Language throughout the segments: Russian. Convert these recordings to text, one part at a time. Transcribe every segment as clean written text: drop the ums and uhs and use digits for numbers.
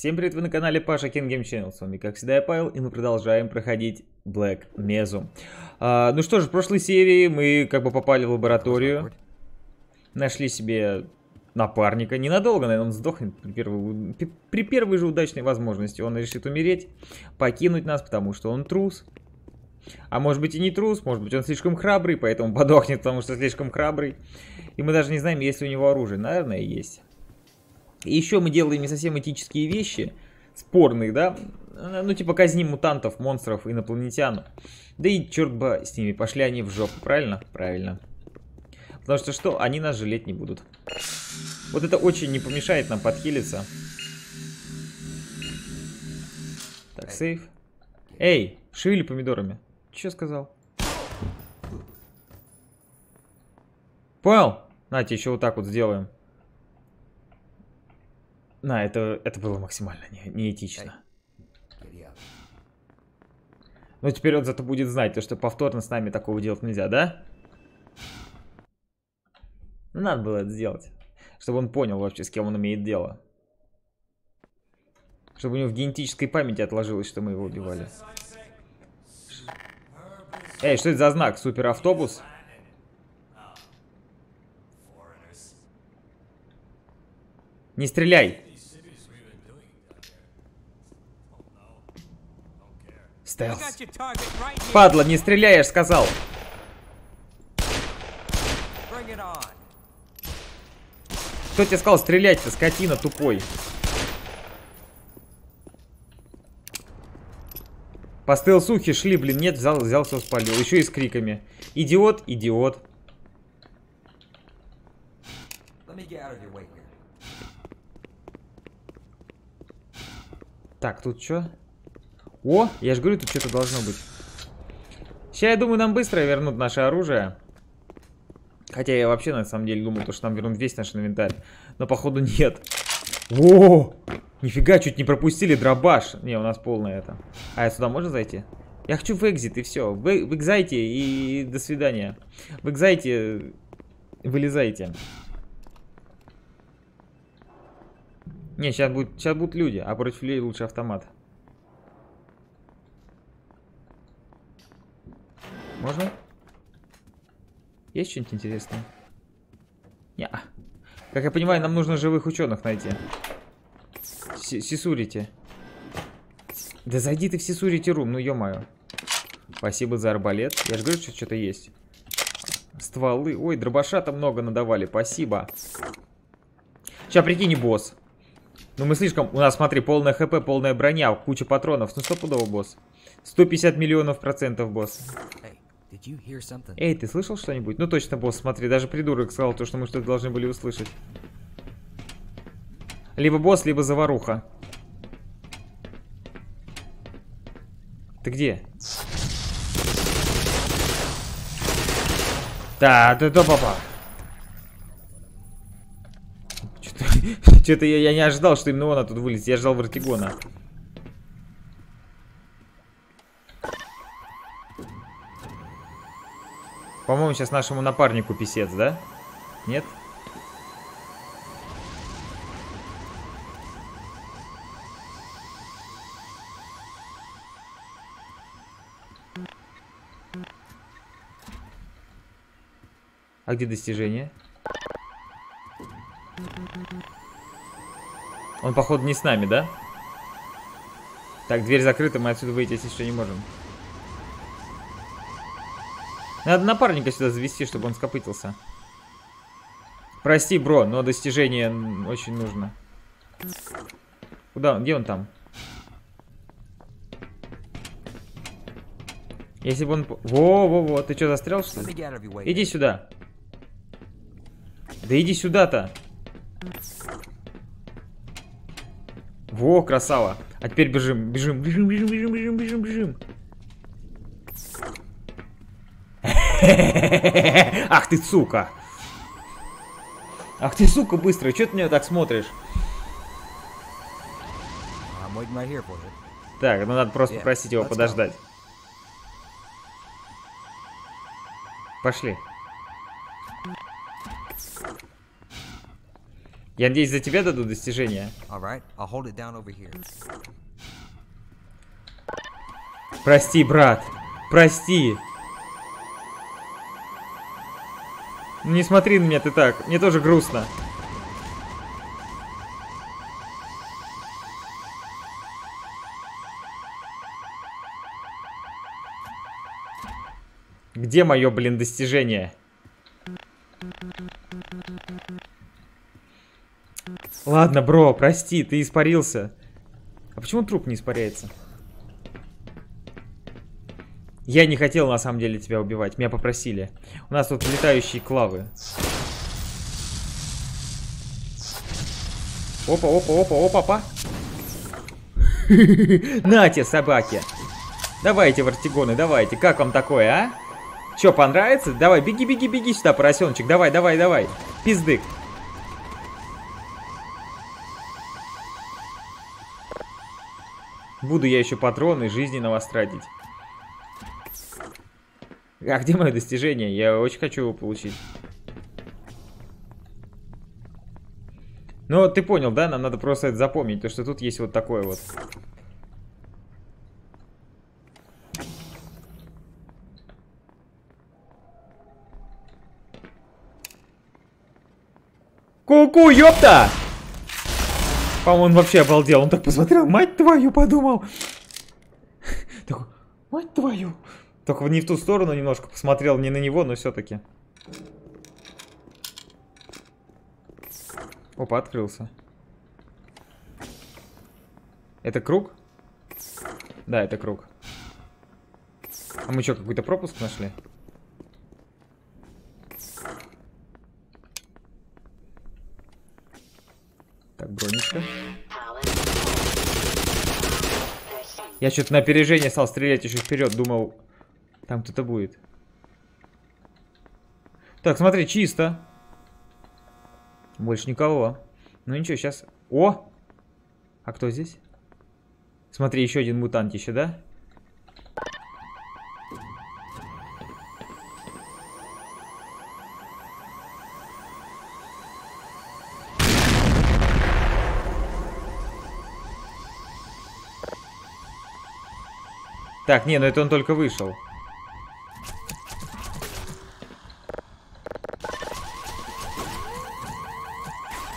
Всем привет, вы на канале Паша King Game Channel, с вами как всегда я Павел, и мы продолжаем проходить Блэк Мезу. Ну что же, в прошлой серии мы как бы попали в лабораторию, нашли себе напарника, ненадолго, наверное, он сдохнет при первой же удачной возможности, он решит умереть, покинуть нас, потому что он трус. А может быть и не трус, может быть он слишком храбрый, поэтому подохнет, потому что слишком храбрый. И мы даже не знаем, есть ли у него оружие. Наверное, есть. И еще мы делаем не совсем этические вещи. Спорные, да? Ну типа казним мутантов, монстров, инопланетян. Да и черт бы с ними, пошли они в жопу, правильно? Правильно. Потому что что? Они нас жалеть не будут. Вот это очень не помешает нам подхилиться. Так, сейф. Эй, шевели помидорами. Че сказал? Понял? Нате, еще вот так вот сделаем. На, это было максимально неэтично. Но теперь он зато будет знать, то, что повторно с нами такого делать нельзя, да? Ну, надо было это сделать. Чтобы он понял вообще, с кем он имеет дело. Чтобы у него в генетической памяти отложилось, что мы его убивали. Эй, что это за знак? Суперавтобус? Не стреляй! Стелс. Падла, не стреляй, я ж сказал! Кто тебе сказал стрелять-то, скотина тупой? По стелсухе шли, блин, нет, взял все спалил. Еще и с криками. Идиот, идиот. Так, тут что? О, я же говорю, тут что-то должно быть. Сейчас, я думаю, нам быстро вернут наше оружие. Хотя я вообще, на самом деле, думал, что нам вернут весь наш инвентарь. Но, походу, нет. О, нифига, чуть не пропустили дробаш. Не, у нас полное это. А я сюда можно зайти? Я хочу в экзит, и все. В экзайте, и до свидания. В экзайте, вылезайте. Не, сейчас будут люди, а против людей лучше автомат. Можно? Есть что-нибудь интересное? Не-а. Как я понимаю, нам нужно живых ученых найти. Сисурите. Да зайди ты в Сисурите рум, ну ё-моё. Спасибо за арбалет. Я же говорю, что что-то есть. Стволы. Ой, дробаша-то много надавали, спасибо. Сейчас, прикинь, босс. Ну мы слишком... У нас, смотри, полное хп, полная броня, куча патронов. Ну стопудово, босс. 150 миллионов %, босс. Эй, ты слышал что-нибудь? Ну точно, босс, смотри, даже придурок сказал то, что мы что-то должны были услышать. Либо босс, либо заваруха. Ты где? Да, папа. Что-то я не ожидал, что именно он оттуда вылез. Я ждал Вортигона. По-моему, сейчас нашему напарнику писец, да? Нет? А где достижение? Он, походу, не с нами, да? Так, дверь закрыта, мы отсюда выйти, если что, не можем. Надо напарника сюда завести, чтобы он скопытился. Прости, бро, но достижение очень нужно. Куда он? Где он там? Если бы он... Во-во-во, ты что, застрял, что ли? Иди сюда. Да иди сюда-то. Во, красава. А теперь бежим, бежим, бежим, бежим, бежим, бежим, бежим, бежим. Ах ты, сука. Ах ты, сука, быстро. Че ты меня так смотришь? Так, ну надо просто попросить его подождать. Пошли. Я надеюсь, за тебя дадут достижения. Прости, брат. Прости. Не смотри на меня ты так. Мне тоже грустно. Где мое, блин, достижение? Ладно, бро, прости, ты испарился. А почему труп не испаряется? Я не хотел на самом деле тебя убивать, меня попросили. У нас тут летающие клавы. Опа, опа, опа, опа, опа. Нате, собаки. Давайте, вортигоны, давайте. Как вам такое, а? Че, понравится? Давай, беги, беги, беги сюда, поросеночек. Давай, давай, давай. Пиздык. Буду я еще патроны жизненного стратить. А где мое достижение? Я очень хочу его получить. Ну, ты понял, да? Нам надо просто это запомнить, то что тут есть вот такое вот. Ку-ку, ёпта! По-моему, он вообще обалдел. Он так посмотрел, мать твою, подумал. Такой, мать твою. Только не в ту сторону немножко посмотрел, не на него, но все-таки. Опа, открылся. Это круг? Да, это круг. А мы что, какой-то пропуск нашли? Так, бронечка. Я что-то на опережение стал стрелять еще вперед, думал... Там кто-то будет. Так, смотри, чисто. Больше никого. Ну ничего, сейчас... О! А кто здесь? Смотри, еще один мутант еще, да? Так, не, ну это он только вышел.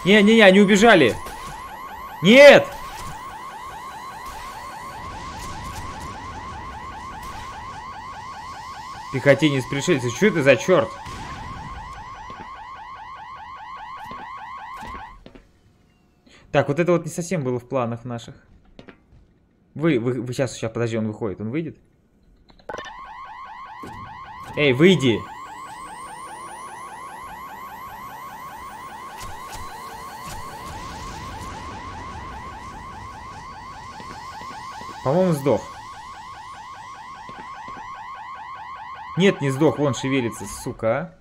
Не-не-не, они убежали. Нет! Пехотинец пришельцы. Что это за черт? Так, вот это вот не совсем было в планах наших. Вы сейчас, подожди, он выходит. Он выйдет? Эй, выйди! По-моему, сдох. Нет, не сдох. Вон шевелится, сука.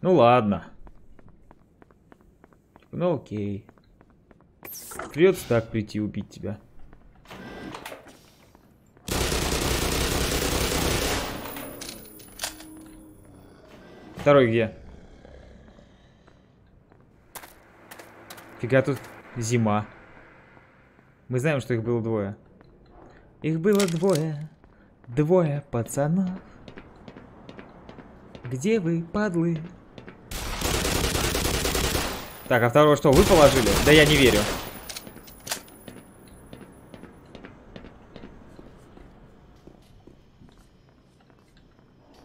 Ну ладно. Ну окей. Придется так прийти убить тебя. Второй где? Фига тут зима. Мы знаем, что их было двое. Их было двое. Двое пацанов. Где вы, падлы? Так, а второго что, вы положили? Да я не верю.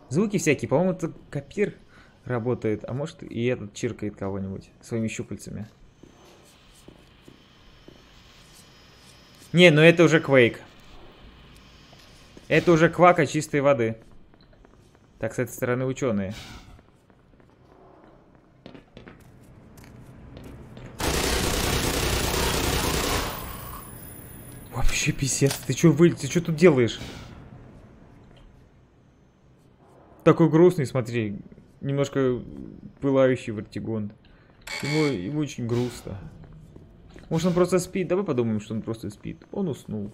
Звуки всякие. По-моему, это копир работает. А может и этот чиркает кого-нибудь своими щупальцами. Не, ну это уже Quake. Это уже квака чистой воды. Так, с этой стороны ученые. Вообще писец. Ты что вылез? Ты что тут делаешь? Такой грустный, смотри. Немножко пылающий вортигон. Ему очень грустно. Может, он просто спит? Давай подумаем, что он просто спит. Он уснул.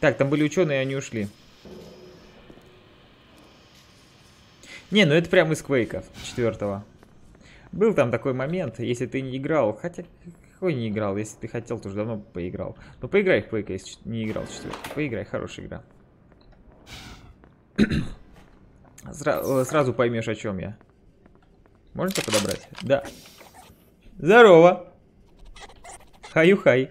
Так, там были ученые, и они ушли. Не, ну это прямо из Квейка 4. Был там такой момент, если ты не играл, хотя... Какой не играл? Если ты хотел, то уже давно поиграл. Но поиграй в Quake, если не играл четвертый. Поиграй, хорошая игра. Сразу поймешь, о чем я. Можно это подобрать? Да. Здорово. Хаю-хай.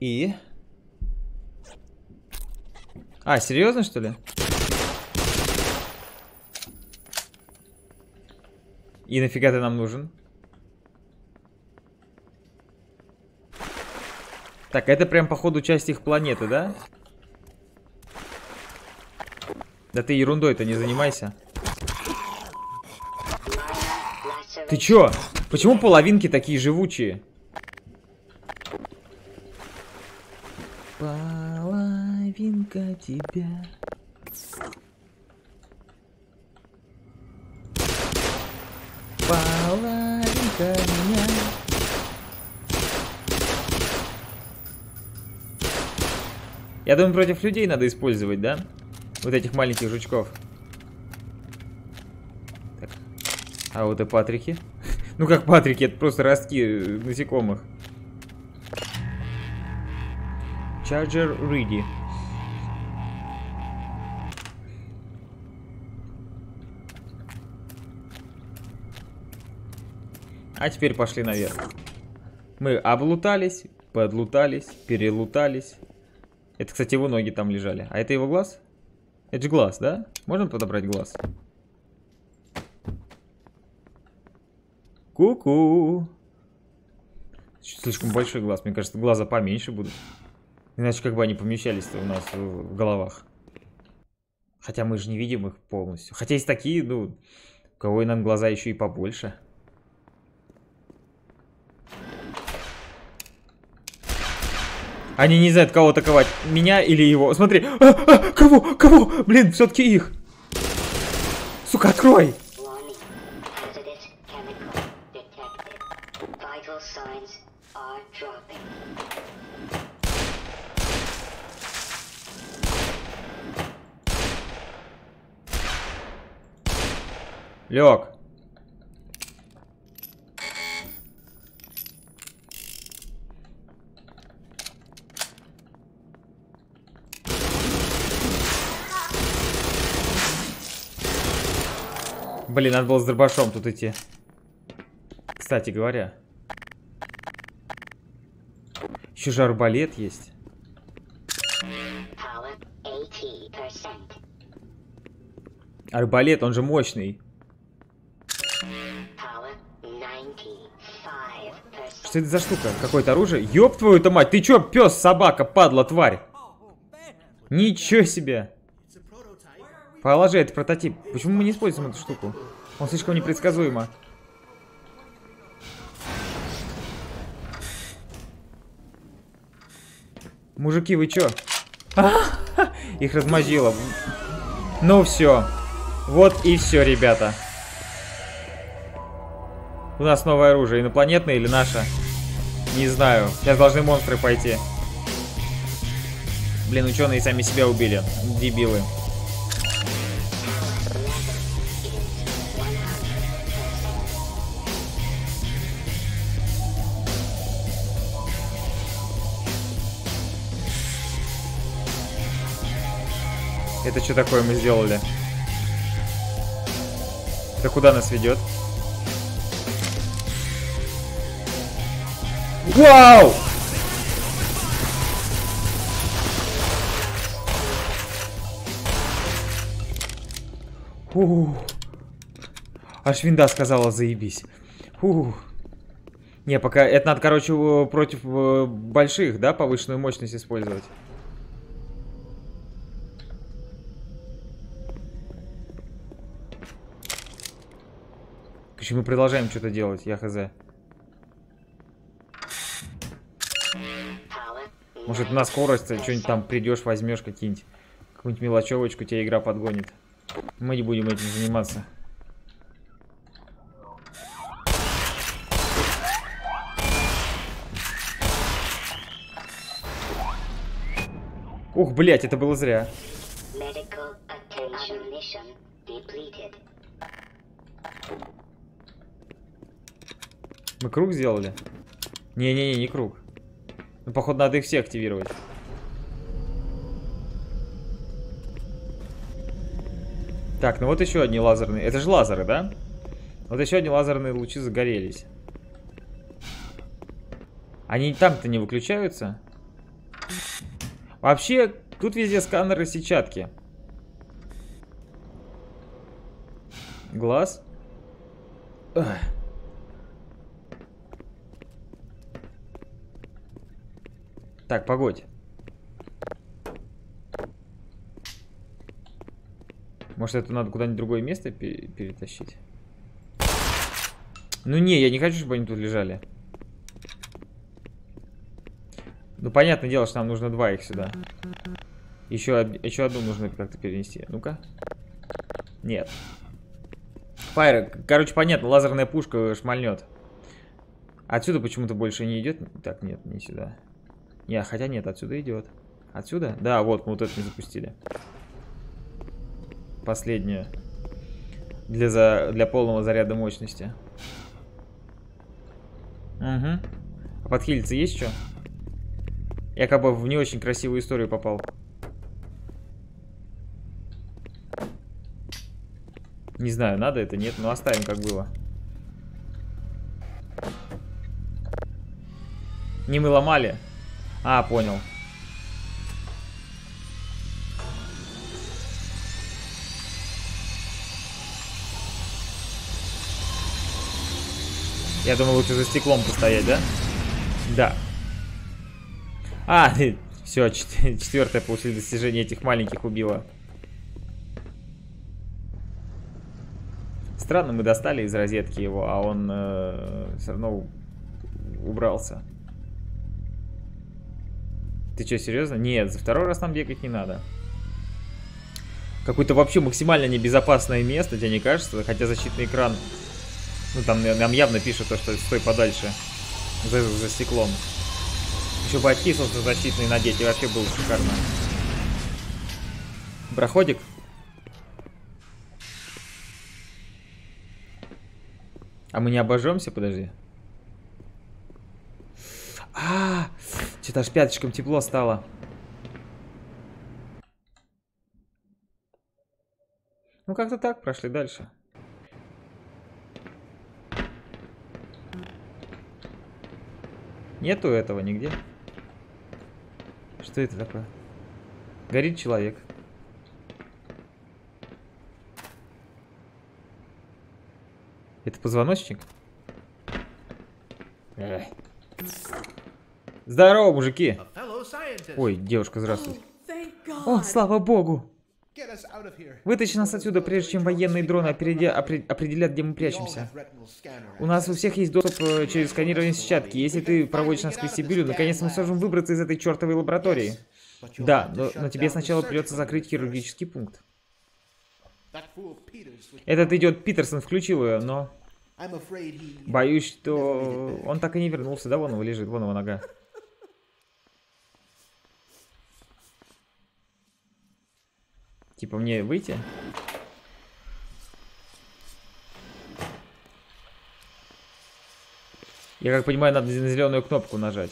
И... А, серьезно, что ли? И нафига ты нам нужен? Так, это прям, походу, часть их планеты, да? Да ты ерундой-то не занимайся. Ты чё? Почему половинки такие живучие? Половинка тебя. Половинка меня. Я думаю, против людей надо использовать, да? Вот этих маленьких жучков. Так. А вот и патрики. Ну как патрики, это просто ростки насекомых. Charger ready. А теперь пошли наверх. Мы облутались, подлутались, перелутались. Это, кстати, его ноги там лежали. А это его глаз? Это же глаз, да? Можно подобрать глаз? Ку-ку. Слишком большой глаз. Мне кажется, глаза поменьше будут. Иначе как бы они помещались-то у нас в головах. Хотя мы же не видим их полностью. Хотя есть такие, ну, у кого и нам глаза еще и побольше. Они не знают, кого атаковать. Меня или его. Смотри. Кого? Кого? Блин, все-таки их. Сука, открой. Лег. Блин, надо было с дробашом тут идти. Кстати говоря. Еще же арбалет есть. Арбалет, он же мощный. Что это за штука? Какое-то оружие? Ёб твою-то мать! Ты чё, пёс, собака, падла, тварь? Ничего себе! Положи, это прототип. Почему мы не используем эту штуку? Он слишком непредсказуемо. Мужики, вы чё? Их размозжило. Ну все. Вот и все, ребята. У нас новое оружие. Инопланетное или наше? Не знаю. Сейчас должны монстры пойти. Блин, ученые сами себя убили. Дебилы. Это что такое мы сделали? Это куда нас ведет? Вау! Ух. Аж винда сказала, заебись. Ух. Не, пока... Это надо, короче, против больших, да, повышенную мощность использовать. Короче, мы продолжаем что-то делать, я хз. Может, на скорость что-нибудь там придешь, возьмешь какую-нибудь мелочевочку, тебя игра подгонит. Мы не будем этим заниматься. Ух, блять, это было зря. Мы круг сделали? Не-не-не, не круг. Ну, походу, надо их все активировать. Так, ну вот еще одни лазерные. Это же лазеры, да? Вот еще одни лазерные лучи загорелись. Они там-то не выключаются? Вообще, тут везде сканеры сетчатки. Глаз. Эх. Так, погодь. Может, это надо куда-нибудь другое место перетащить? Ну не, я не хочу, чтобы они тут лежали. Ну, понятное дело, что нам нужно два их сюда. Еще одну нужно как-то перенести. Ну-ка. Нет. Файр, короче, понятно, лазерная пушка шмальнет. Отсюда почему-то больше не идет. Так, нет, не сюда. Не, хотя нет, отсюда идет. Отсюда? Да, вот, мы вот это не запустили. Последнюю. Для полного заряда мощности. Угу. А подхилиться есть что? Я как бы в не очень красивую историю попал. Не знаю, надо это, нет, но оставим как было. Не мы ломали. А, понял. Я думал, лучше за стеклом постоять, да? Да. А, все, четвертое получили достижение, этих маленьких убило. Странно, мы достали из розетки его, а он все равно убрался. Ты что, серьезно? Нет, за второй раз нам бегать не надо. Какое-то вообще максимально небезопасное место, тебе не кажется? Хотя защитный экран... Ну, там нам явно пишут то, что стой подальше. За стеклом. Еще бы откисался защитный надеть, и вообще было шикарно. Проходик? А мы не обожжемся? Подожди. А-а-а! Что-то аж пяточком тепло стало. Ну, как-то так, прошли дальше. Нету этого нигде. Что это такое? Горит человек. Это позвоночник? Здорово, мужики! Ой, девушка, здравствуй. О, слава богу! Вытащи нас отсюда, прежде чем военные дроны определят, где мы прячемся. У нас у всех есть доступ через сканирование сетчатки. Если ты проводишь нас к вестибюлю, наконец мы сможем выбраться из этой чертовой лаборатории. Да, но тебе сначала придется закрыть хирургический пункт. Этот идиот Питерсон включил ее, но... Боюсь, что он так и не вернулся. Да, вон его лежит, вон его нога. Типа мне выйти? Я как понимаю, надо на зеленую кнопку нажать.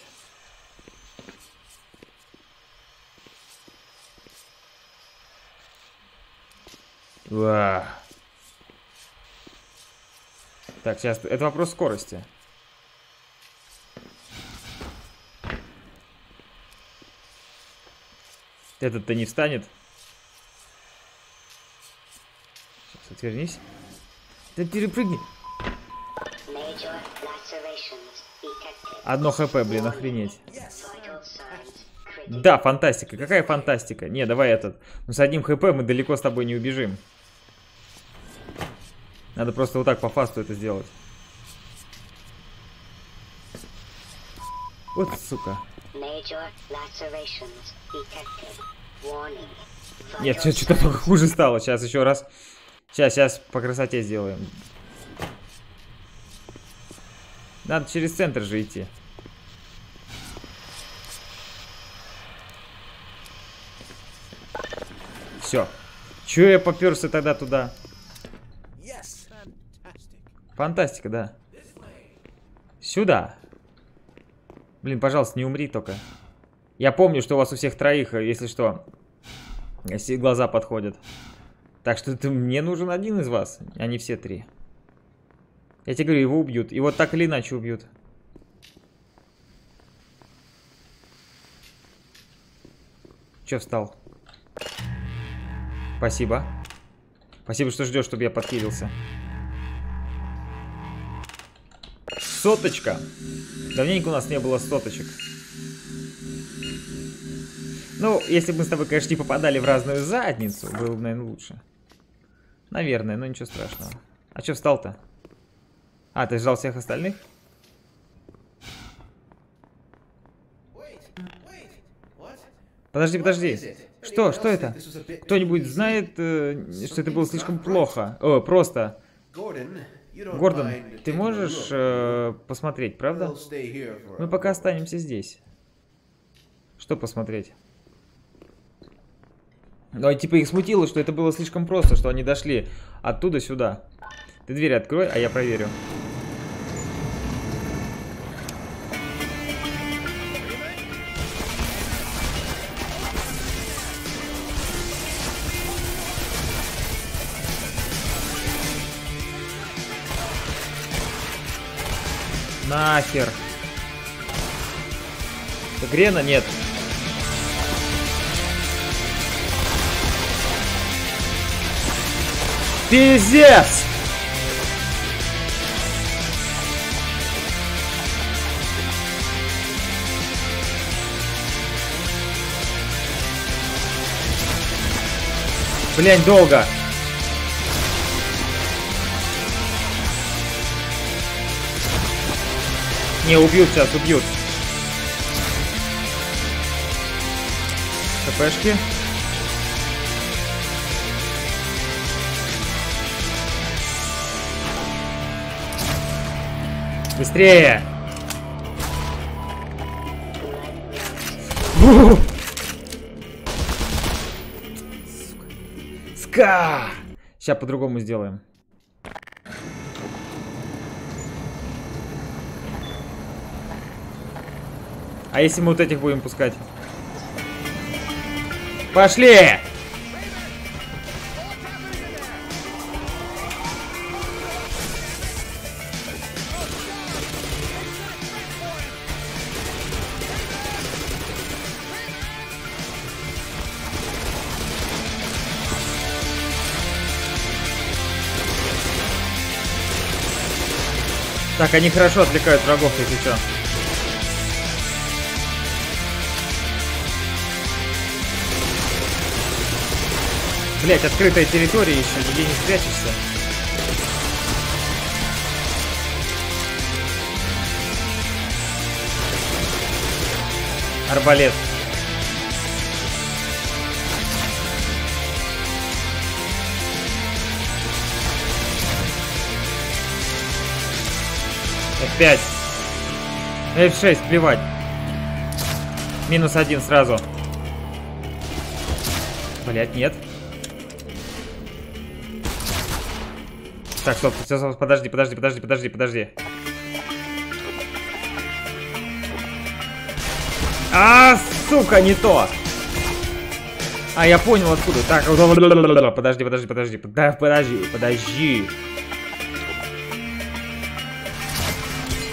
Уа. Так, сейчас. Это вопрос скорости. Этот-то не встанет. Отвернись. Да перепрыгни. Одно хп, блин, охренеть. Да, фантастика. Какая фантастика? Не, давай этот. Ну, с одним хп мы далеко с тобой не убежим. Надо просто вот так по фасту это сделать. Вот, сука. Нет, что-то хуже стало. Сейчас еще раз. Сейчас по красоте сделаем. Надо через центр же идти. Все. Че я попёрся тогда туда? Фантастика, да. Сюда. Блин, пожалуйста, не умри только. Я помню, что у вас у всех троих, если что, если глаза подходят. Так что мне нужен один из вас, а не все три. Я тебе говорю, его убьют. И вот так или иначе убьют. Че встал? Спасибо. Спасибо, что ждешь, чтобы я подхилился. Соточка. Давненько у нас не было соточек. Ну, если бы мы с тобой, конечно, не попадали в разную задницу, было бы, наверное, лучше. Наверное, но ничего страшного. А че встал-то? А, ты ждал всех остальных? Подожди, подожди. Что? Что это? Кто-нибудь знает, что это было слишком плохо? О, просто. Гордон, ты можешь посмотреть, правда? Мы пока останемся здесь. Что посмотреть? Ну, типа их смутило, что это было слишком просто, что они дошли оттуда сюда. Ты дверь открой, а я проверю. Нахер. Грена нет. Пиздец! Блин, долго. Не, убьют сейчас, убьют. КПшки. Быстрее. Фу. Ска. Сейчас по-другому сделаем. А если мы вот этих будем пускать? Пошли! Так, они хорошо отвлекают врагов, если что. Блять, открытая территория еще, нигде не спрячешься. Арбалет. F5. F6, плевать. -1 сразу. Блять, нет. Так, стоп, стоп, подожди, подожди, подожди, подожди, подожди. А, сука, не то. А, я понял откуда. Так, подожди, подожди, подожди, подожди, подожди.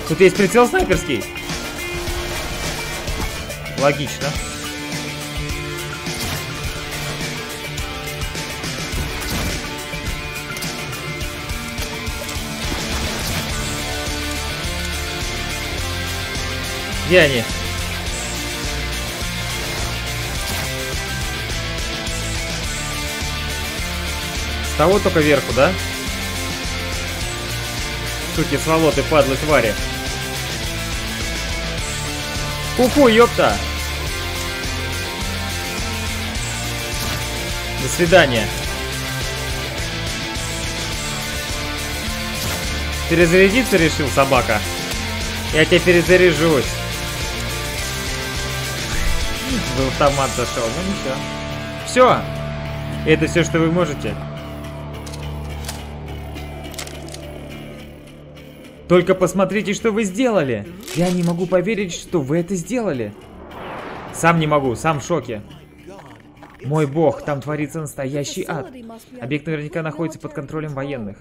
Тут есть прицел снайперский? Логично. Где они? С того только вверху, да? Суки, сволоты, падлы, твари. Ку-ку, ёпта! До свидания. Перезарядиться решил, собака? Я тебя перезаряжусь. В автомат зашел, ну ничего. Все. Это все, что вы можете? Только посмотрите, что вы сделали! Я не могу поверить, что вы это сделали! Сам не могу, сам в шоке. Мой бог, там творится настоящий ад. Объект наверняка находится под контролем военных.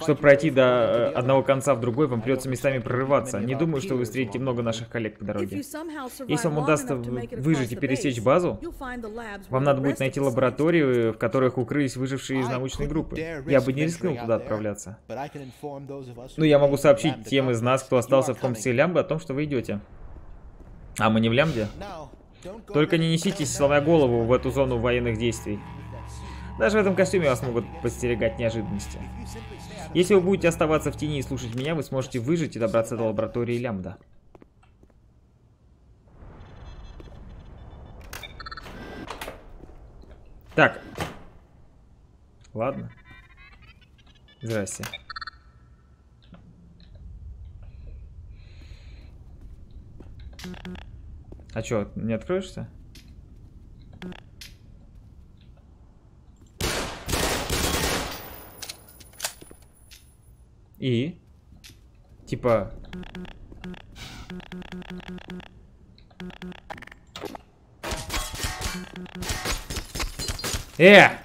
Чтобы пройти до одного конца в другой, вам придется местами прорываться. Не думаю, что вы встретите много наших коллег по дороге. Если вам удастся выжить и пересечь базу, вам надо будет найти лаборатории, в которых укрылись выжившие из научной группы. Я бы не рискнул туда отправляться. Но я могу сообщить тем из нас, кто остался в комплексе Лямбда, о том, что вы идете. А мы не в Лямбде? Только не неситесь, сломя голову, в эту зону военных действий. Даже в этом костюме вас могут подстерегать неожиданности. Если вы будете оставаться в тени и слушать меня, вы сможете выжить и добраться до лаборатории Лямбда. Так. Ладно. Здрасте. А чё, не откроешься? И? Типа... А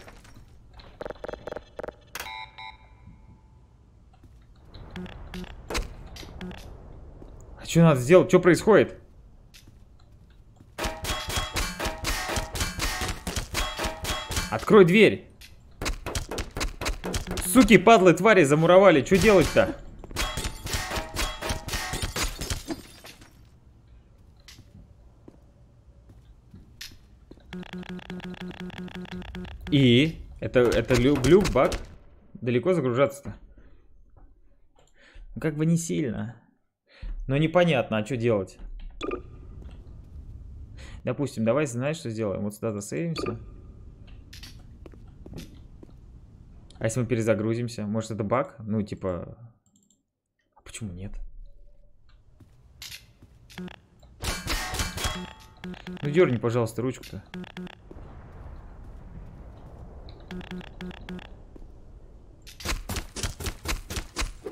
чё надо сделать? Чё происходит? Открой дверь! Суки, падлы, твари замуровали. Что делать-то? И? Это люк, баг? Далеко загружаться-то? Ну, как бы не сильно. Но непонятно, а что делать? Допустим, давай, знаешь, что сделаем? Вот сюда засейвимся. А если мы перезагрузимся? Может, это баг? Ну, типа... А почему нет? Ну, дерни, пожалуйста, ручку-то.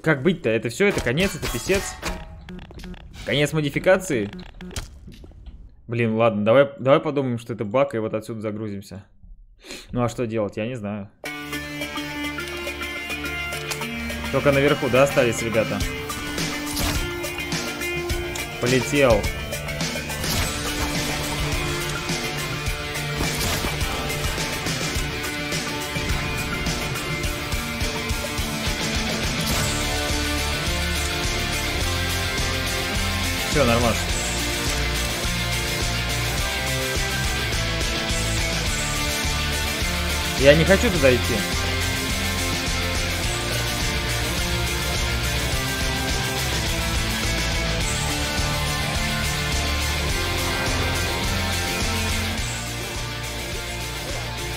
Как быть-то? Это все? Это конец? Это писец? Конец модификации? Блин, ладно, давай подумаем, что это баг, и вот отсюда загрузимся. Ну, а что делать? Я не знаю. Только наверху, да, остались, ребята? Полетел. Все, нормально. Я не хочу туда идти.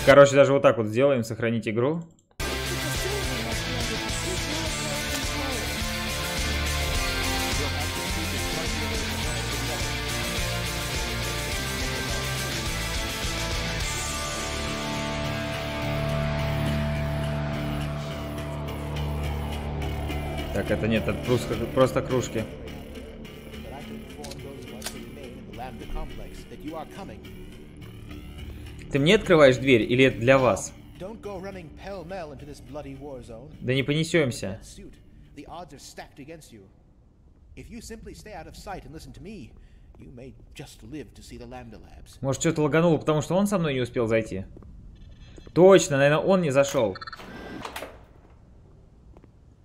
Короче, даже вот так вот сделаем, сохранить игру. Так, это нет, это просто кружки. Ты мне открываешь дверь или это для вас? Да не понесемся. Может, что-то лагануло, потому что он со мной не успел зайти? Точно, наверное, он не зашел.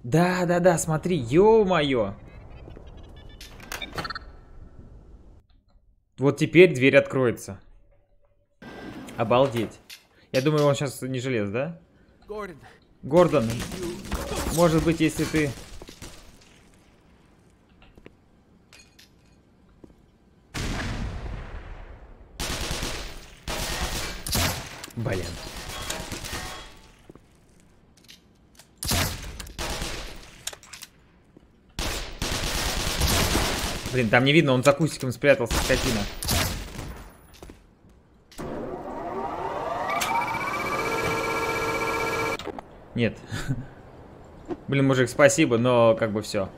Да, смотри, ё-моё. Вот теперь дверь откроется. Обалдеть. Я думаю, он сейчас не желез, да? Гордон, может быть, если ты... Блин. Блин, там не видно, он за кустиком спрятался, скотина. Нет. Блин, мужик, спасибо, но как бы все.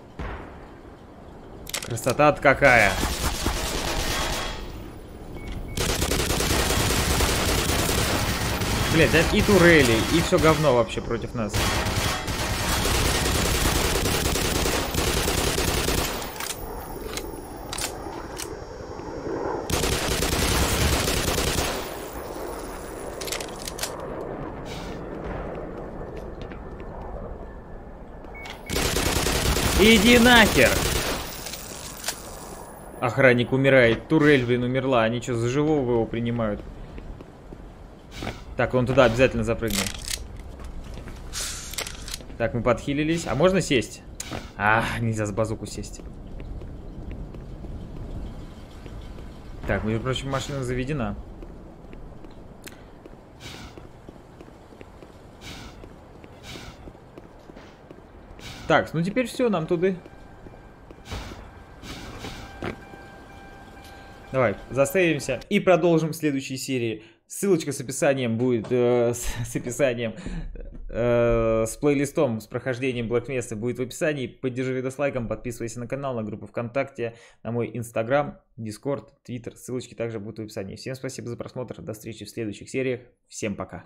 Красота-то какая. Блять, и турели, и все говно вообще против нас. Иди нахер! Охранник умирает, турель, блин, умерла. Они что, за живого его принимают? Так, он туда обязательно запрыгнул. Так, мы подхилились. А можно сесть? А, нельзя с базуку сесть. Так, между прочим, машина заведена. Так, ну теперь все, нам туда. Давай, заставимся и продолжим в следующей серии. Ссылочка с описанием будет, с плейлистом, с прохождением Блэк Меза будет в описании. Поддержи видос лайком, подписывайся на канал, на группу ВКонтакте, на мой Инстаграм, Дискорд, Твиттер. Ссылочки также будут в описании. Всем спасибо за просмотр, до встречи в следующих сериях. Всем пока.